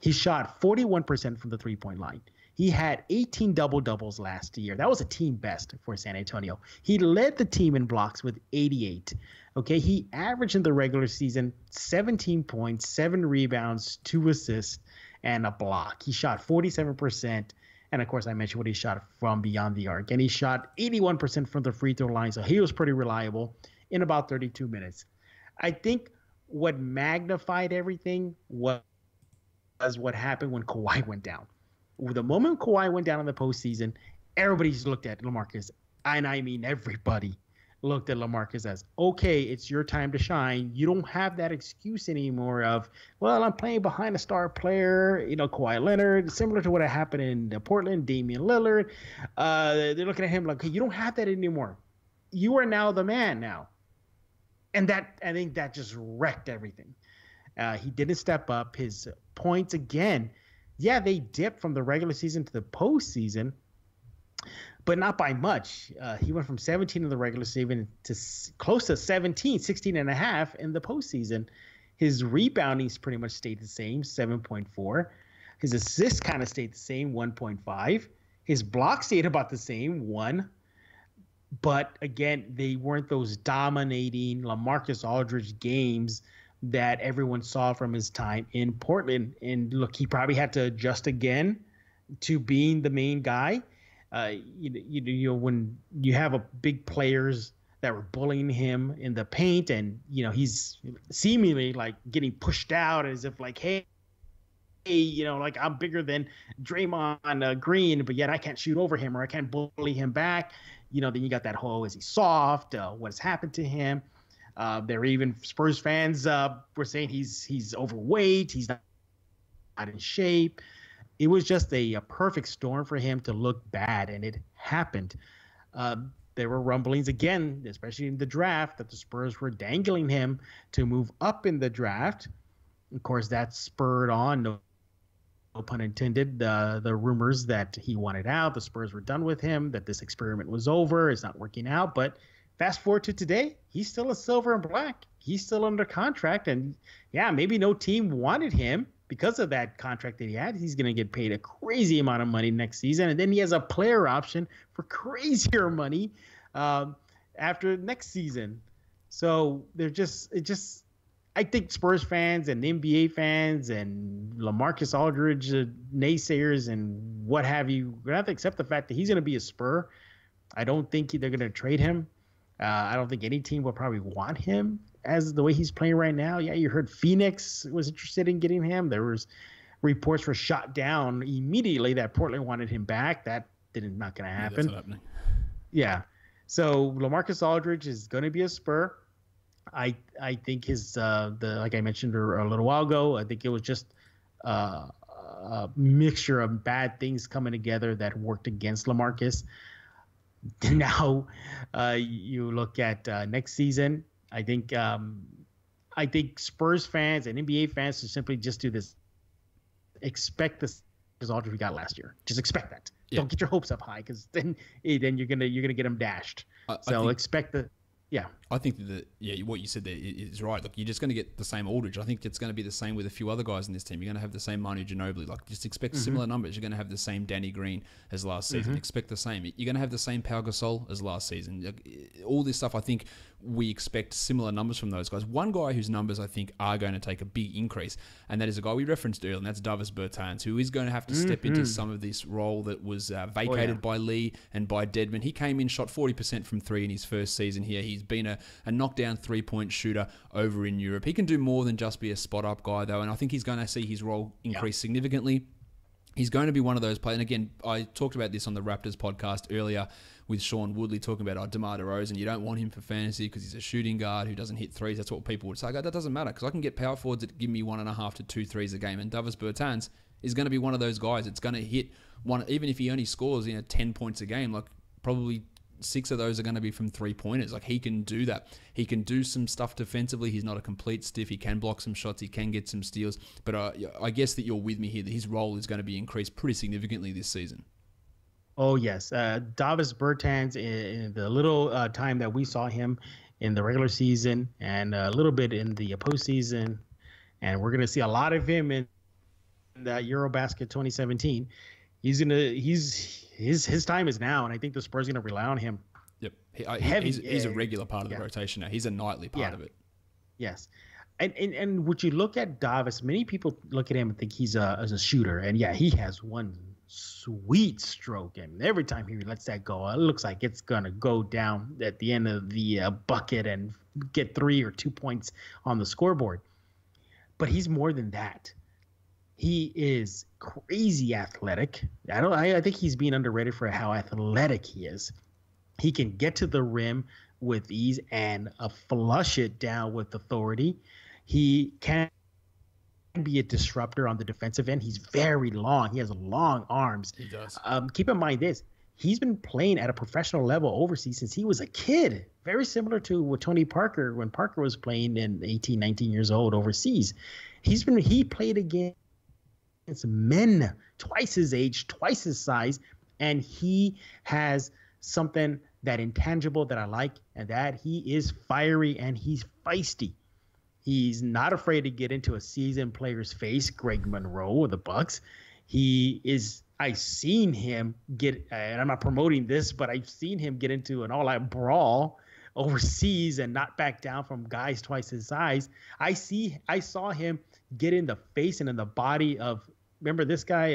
He shot 41% from the three-point line. He had 18 double-doubles last year. That was a team best for San Antonio. He led the team in blocks with 88. Okay, he averaged in the regular season 17 points, 7 rebounds, 2 assists, and a block. He shot 47%. And, of course, I mentioned what he shot from beyond the arc. And he shot 81% from the free throw line, so he was pretty reliable in about 32 minutes. I think what magnified everything was what happened when Kawhi went down. The moment Kawhi went down in the postseason, everybody just looked at LaMarcus. And I mean everybody looked at LaMarcus as, okay, it's your time to shine. You don't have that excuse anymore of, well, I'm playing behind a star player, Kawhi Leonard, similar to what happened in Portland, Damian Lillard. They're looking at him like, hey, you don't have that anymore. You are now the man now. And that, I think that just wrecked everything. He didn't step up. His points, again, yeah, they dipped from the regular season to the postseason, but not by much. He went from 17 in the regular season to close to 17, 16 and a half in the postseason. His reboundings pretty much stayed the same, 7.4. His assists kind of stayed the same, 1.5. His blocks stayed about the same, 1. But, again, they weren't those dominating LaMarcus Aldridge games that everyone saw from his time in Portland. And, look, he probably had to adjust again to being the main guy. When you have a big players that were bullying him in the paint, and he's seemingly like getting pushed out as if like, hey, like I'm bigger than Draymond Green, but yet I can't shoot over him or I can't bully him back. Then you got that whole, is he soft? What's happened to him? There were even Spurs fans were saying he's overweight, he's not in shape. It was just a perfect storm for him to look bad, and it happened. There were rumblings again, especially in the draft, that the Spurs were dangling him to move up in the draft. Of course, that spurred on, no pun intended, the rumors that he wanted out, the Spurs were done with him, that this experiment was over, it's not working out. But fast forward to today, he's still a silver and black. He's still under contract, and yeah, maybe no team wanted him. Because of that contract that he had, he's going to get paid a crazy amount of money next season. And then he has a player option for crazier money after next season. So I think Spurs fans and NBA fans and LaMarcus Aldridge naysayers and what have you, we're going to have to accept the fact that he's going to be a Spur. I don't think they're going to trade him. I don't think any team will probably want him as the way he's playing right now. Yeah, you heard Phoenix was interested in getting him. There was reports were shot down immediately that Portland wanted him back. That didn't not going to happen. Yeah, that's not happening. Yeah. So LaMarcus Aldridge is going to be a Spur. I think his like I mentioned a little while ago, I think it was just a mixture of bad things coming together that worked against LaMarcus. Now you look at next season. I think Spurs fans and NBA fans should simply just do this. Expect this result we got last year. Just expect that. Yeah. Don't get your hopes up high, because then you're gonna get them dashed. I think that what you said there is right. Look, you're just going to get the same Aldridge. I think it's going to be the same with a few other guys in this team. You're going to have the same Manu Ginobili. Like, just expect similar numbers. You're going to have the same Danny Green as last season. Expect the same. You're going to have the same Pau Gasol as last season. Like, all this stuff, I think we expect similar numbers from those guys. One guy whose numbers I think are going to take a big increase, and that is a guy we referenced earlier, and that's Davis Bertans, who is going to have to step into some of this role that was vacated by Lee and by Dedmon. He came in, shot 40% from three in his first season here. He's been a knockdown three-point shooter over in Europe. He can do more than just be a spot-up guy, though, and I think he's going to see his role increase significantly. He's going to be one of those players. And again, I talked about this on the Raptors podcast earlier with Sean Woodley talking about DeMar DeRozan, you don't want him for fantasy because he's a shooting guard who doesn't hit threes. That's what people would say. I go, that doesn't matter because I can get power forwards that give me 1.5 to 2 threes a game, and Davis Bertans is going to be one of those guys. It's going to hit one, even if he only scores 10 points a game, like probably 6 of those are going to be from 3-pointers. Like, he can do that. He can do some stuff defensively. He's not a complete stiff. He can block some shots. He can get some steals. But I guess that you're with me here that his role is going to be increased pretty significantly this season. Oh, yes. Davis Bertans, in the little time that we saw him in the regular season and a little bit in the postseason, and we're going to see a lot of him in that Eurobasket 2017. His time is now, and I think the Spurs are going to rely on him. Yep. He's a regular part of the rotation now. He's a nightly part of it. Yes. And would you look at Davis, many people look at him and think he's as a shooter. And, yeah, he has one sweet stroke. And every time he lets that go, it looks like it's going to go down at the end of the bucket and get 3 or 2 points on the scoreboard. But he's more than that. He is crazy athletic. I think he's being underrated for how athletic he is. He can get to the rim with ease and flush it down with authority. He can be a disruptor on the defensive end. He's very long. He has long arms. He does. Keep in mind this. He's been playing at a professional level overseas since he was a kid, very similar to what Tony Parker, when Parker was playing in 18, 19 years old overseas. He played a game. It's men twice his age, twice his size, and he has something that intangible that I like, and that he is fiery and he's feisty. He's not afraid to get into a seasoned player's face, Greg Monroe of the Bucks. He is. I've seen him get, and I'm not promoting this, but I've seen him get into an all-out brawl overseas and not back down from guys twice his size. I saw him get in the face and in the body of, remember this guy,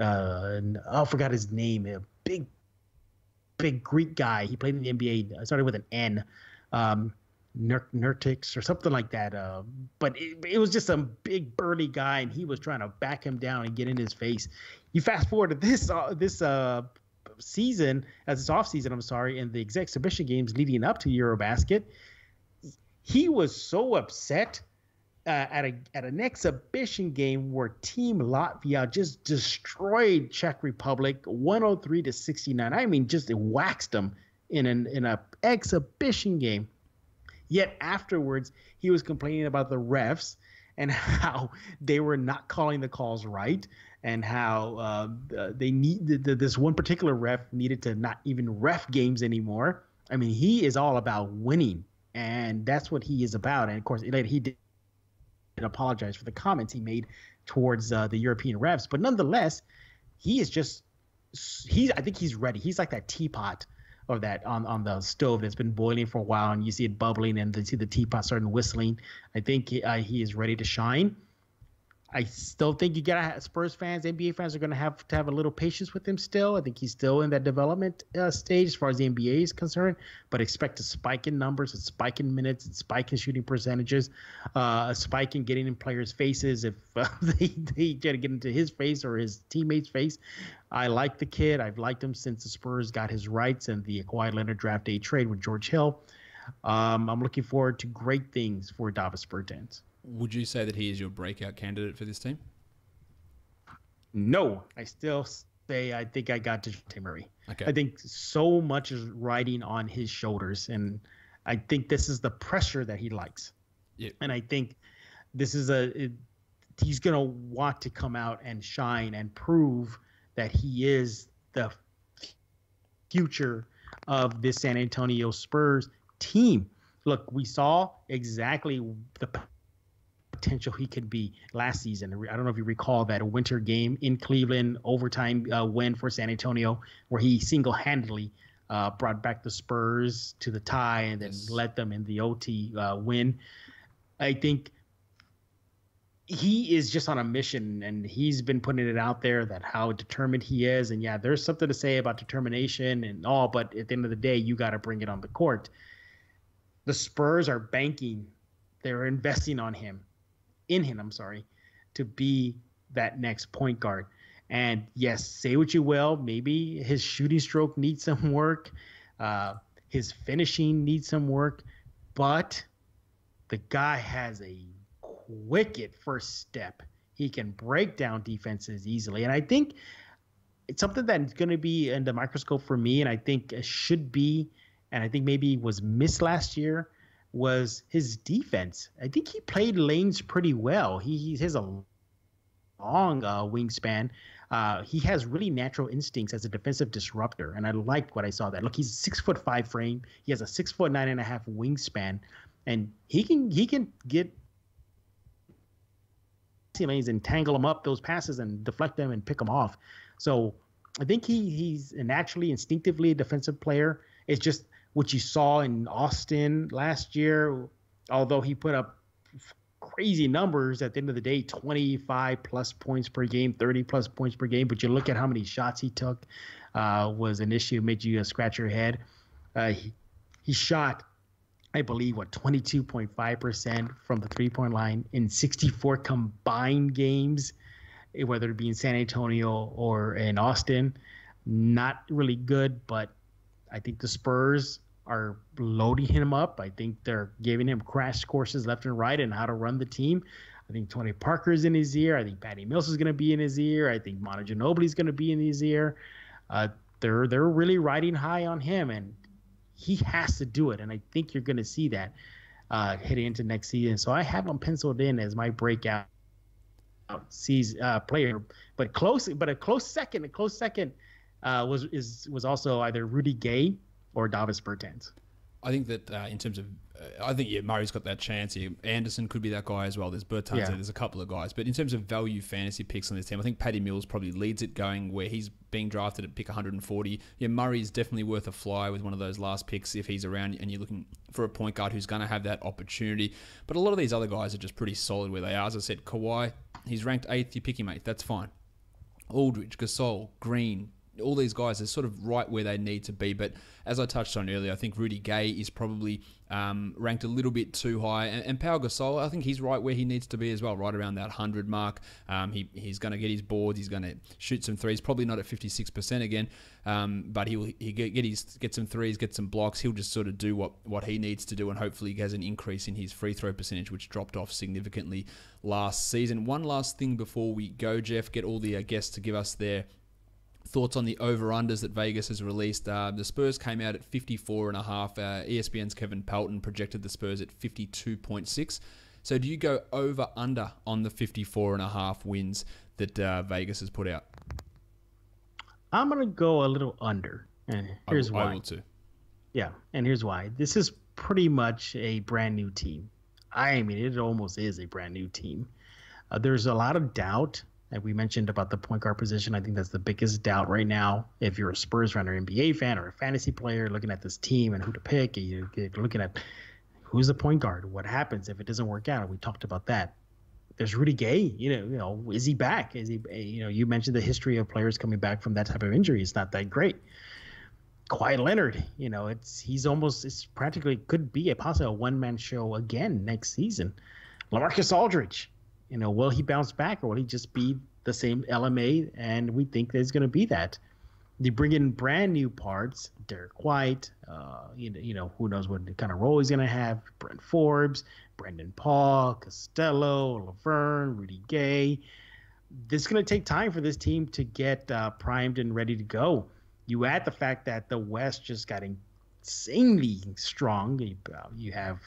I forgot his name, a big Greek guy. He played in the NBA, started with an N, Nertix or something like that. But it was just some big burly guy, and he was trying to back him down and get in his face. You fast forward to this season, as it's off season, I'm sorry, in the exhibition games leading up to Eurobasket, he was so upset at an exhibition game where Team Latvia just destroyed Czech Republic 103-69. I mean, just waxed them in an exhibition game. Yet afterwards, he was complaining about the refs and how they were not calling the calls right, and how this one particular ref needed to not even ref games anymore. I mean, he is all about winning, and that's what he is about. And, of course, later he did apologize for the comments he made towards the European refs. But nonetheless, he is just – I think he's ready. He's like that teapot or that on the stove that's been boiling for a while, and you see it bubbling and you see the teapot starting whistling. I think he is ready to shine. I still think Spurs fans, NBA fans are going to have a little patience with him still. I think he's still in that development stage as far as the NBA is concerned, but expect a spike in numbers, a spike in minutes, a spike in shooting percentages, a spike in getting in players' faces if they get into his face or his teammates' face. I like the kid. I've liked him since the Spurs got his rights and the Kawhi Leonard draft day trade with George Hill. I'm looking forward to great things for Davis Bertans. Would you say that he is your breakout candidate for this team? No, I still say I think I got DeJounte Murray. Okay. I think so much is riding on his shoulders, and I think this is the pressure that he likes. Yeah. And I think this is he's going to want to come out and shine and prove that he is the future of this San Antonio Spurs team. Look, we saw exactly the potential he could be last season. I don't know if you recall that winter game in Cleveland, overtime win for San Antonio, where he single-handedly brought back the Spurs to the tie and then led them in the OT win. I think he is just on a mission, and he's been putting it out there that how determined he is. And, yeah, there's something to say about determination and all, but at the end of the day, you got to bring it on the court. The Spurs are banking. They're investing on him. To be that next point guard. And yes, say what you will, maybe his shooting stroke needs some work. His finishing needs some work, but the guy has a wicked first step. He can break down defenses easily. And I think it's something that's going to be in the microscope for me, and I think it should be, and I think maybe was missed last year, was his defense. I think he played lanes pretty well. He has a long wingspan. He has really natural instincts as a defensive disruptor, and I liked what I saw that. Look, he's 6'5" frame. He has a 6'9.5" wingspan, and he can get lanes and tangle them up, those passes, and deflect them and pick them off. So I think he's naturally, instinctively a defensive player. It's just what you saw in Austin last year, although he put up crazy numbers at the end of the day, 25-plus points per game, 30-plus points per game. But you look at how many shots he took was an issue, made you scratch your head. He shot, I believe, 22.5% from the three-point line in 64 combined games, whether it be in San Antonio or in Austin. Not really good, but I think the Spurs are loading him up. I think they're giving him crash courses left and right in how to run the team. I think Tony Parker is in his ear. I think Patty Mills is going to be in his ear. I think Manu Ginobili is going to be in his ear. They're really riding high on him, and he has to do it, and I think you're going to see that heading into next season. So I have him penciled in as my breakout player, but a close second was also either Rudy Gay or Davis Bertans. I think that in terms of, Murray's got that chance here. Anderson could be that guy as well. There's Bertans, yeah. There's a couple of guys. But in terms of value fantasy picks on this team, I think Patty Mills probably leads it going where he's being drafted at pick 140. Yeah, Murray's definitely worth a fly with one of those last picks if he's around and you're looking for a point guard who's going to have that opportunity. But a lot of these other guys are just pretty solid where they are. As I said, Kawhi, he's ranked 8th. You pick him 8th. That's fine. Aldridge, Gasol, Green, all these guys are sort of right where they need to be. But as I touched on earlier, I think Rudy Gay is probably ranked a little bit too high. And Paul Gasol, I think he's right where he needs to be as well, right around that 100 mark. He's going to get his boards. He's going to shoot some threes, probably not at 56% again, but he'll get some threes, get some blocks. He'll just sort of do what he needs to do, and hopefully he has an increase in his free throw percentage, which dropped off significantly last season. One last thing before we go, Jeff, get all the guests to give us their thoughts on the over-unders that Vegas has released. The Spurs came out at 54.5. ESPN's Kevin Pelton projected the Spurs at 52.6. So do you go over-under on the 54.5 wins that Vegas has put out? I'm going to go a little under. And here's why. I will too. Yeah, and here's why. This is pretty much a brand-new team. I mean, it almost is a brand-new team. There's a lot of doubt. And we mentioned about the point guard position. I think that's the biggest doubt right now. If you're a Spurs fan or NBA fan or a fantasy player looking at this team and who to pick, and you're looking at who's the point guard, what happens if it doesn't work out? And we talked about that. There's Rudy Gay. You know, is he back? Is he? You know, you mentioned the history of players coming back from that type of injury. It's not that great. Kawhi Leonard. You know, it's practically could be a possible one-man show again next season. LaMarcus Aldridge. You know, will he bounce back or will he just be the same LMA? And we think there's going to be that. They bring in brand new parts, Derrick White, you know, who knows what kind of role he's going to have, Brent Forbes, Brandon Paul, Costello, Lauvergne, Rudy Gay. This is going to take time for this team to get primed and ready to go. You add the fact that the West just got insanely strong. You have,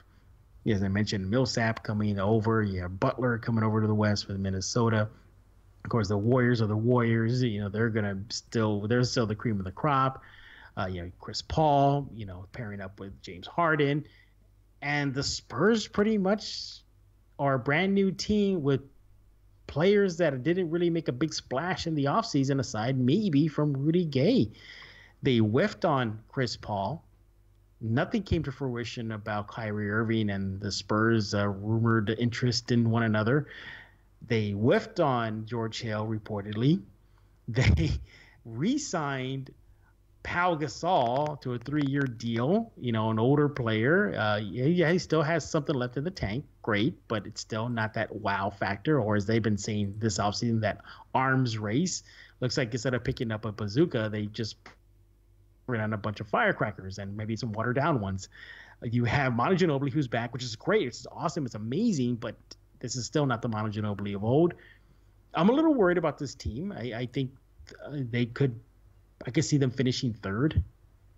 as I mentioned, Millsap coming over. You have Butler coming over to the West with Minnesota. Of course, the Warriors are the Warriors. You know, they're still the cream of the crop. You know, Chris Paul, you know, pairing up with James Harden. And the Spurs pretty much are a brand new team with players that didn't really make a big splash in the offseason, aside maybe from Rudy Gay. They whiffed on Chris Paul. Nothing came to fruition about Kyrie Irving and the Spurs' rumored interest in one another. They whiffed on George Hill, reportedly. They re-signed Pau Gasol to a 3-year deal, you know, an older player. Yeah, he still has something left in the tank. Great, but it's still not that wow factor, or as they've been saying this offseason, that arms race. looks like instead of picking up a bazooka, they just ran on a bunch of firecrackers and maybe some watered down ones. You have Manu Ginobili, who's back, which is great. It's awesome. It's amazing, but this is still not the Manu Ginobili of old. I'm a little worried about this team. I think they could – I could see them finishing third,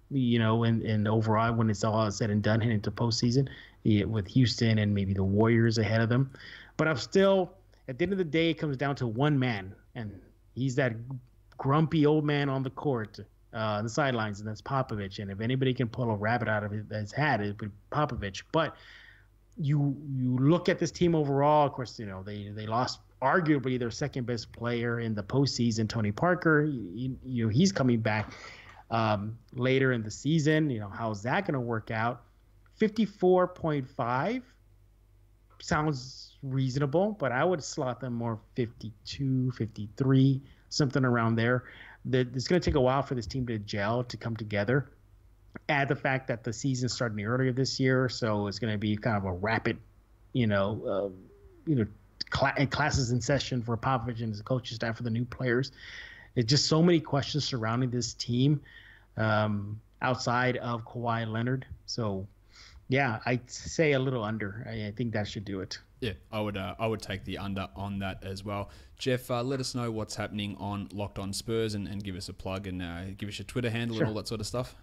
you know, and overall when it's all said and done heading into postseason with Houston and maybe the Warriors ahead of them. But I'm still – at the end of the day, it comes down to one man, and he's that grumpy old man on the court – on the sidelines, and that's Popovich. And if anybody can pull a rabbit out of his hat, it would be Popovich. But you look at this team overall. Of course, you know they lost arguably their second best player in the postseason, Tony Parker. You know he's coming back later in the season. You know how's that going to work out? 54.5 sounds reasonable, but I would slot them more 52, 53, something around there. It's going to take a while for this team to gel, to come together. Add the fact that the season started earlier this year, so it's going to be kind of a rapid, classes in session for Popovich and his coaching staff for the new players. It's just so many questions surrounding this team outside of Kawhi Leonard. So, yeah, I'd say a little under. I think that should do it. Yeah, I would take the under on that as well. Jeff, let us know what's happening on Locked On Spurs and give us a plug and give us your Twitter handle and all that sort of stuff.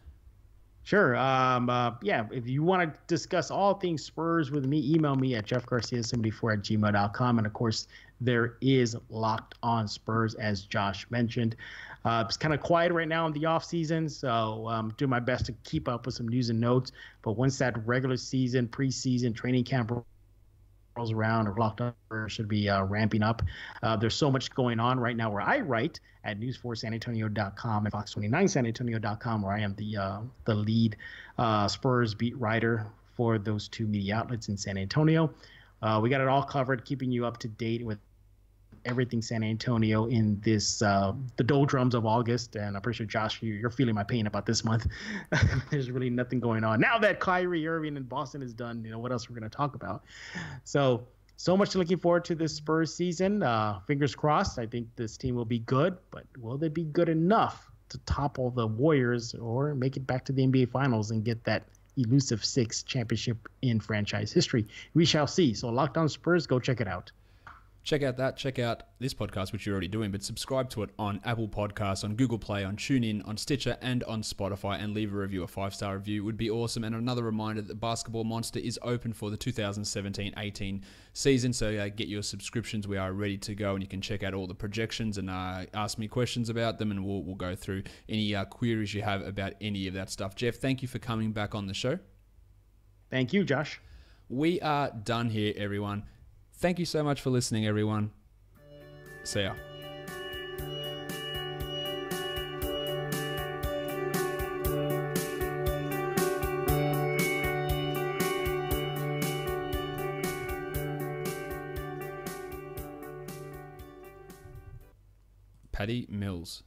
Sure. Yeah, if you want to discuss all things Spurs with me, email me at jeffgarcia74@gmail.com. And, of course, there is Locked On Spurs, as Josh mentioned. It's kind of quiet right now in the offseason, so I'm doing my best to keep up with some news and notes. But once that regular season, preseason, training camp around or Locked Up should be ramping up. There's so much going on right now where I write at news4sanantonio.com and fox29sanantonio.com, where I am the lead Spurs beat writer for those two media outlets in San Antonio. We got it all covered, keeping you up to date with everything San Antonio in this the doldrums of August. And I'm pretty sure, Josh, you're feeling my pain about this month. There's really nothing going on now that Kyrie Irving in Boston is done. You know what else we're going to talk about? So much looking forward to this Spurs season. Fingers crossed. I think this team will be good, but will they be good enough to topple the Warriors or make it back to the NBA Finals and get that elusive 6th championship in franchise history? We shall see. So Locked On Spurs, go check it out. Check out that. Check out this podcast, which you're already doing, but subscribe to it on Apple Podcasts, on Google Play, on TuneIn, on Stitcher, and on Spotify, and leave a review. A 5-star review would be awesome. And another reminder that Basketball Monster is open for the 2017-18 season, so get your subscriptions. We are ready to go, and you can check out all the projections and ask me questions about them, and we'll go through any queries you have about any of that stuff. Jeff, thank you for coming back on the show. Thank you, Josh. We are done here, everyone. Thank you so much for listening, everyone. See ya. Patty Mills.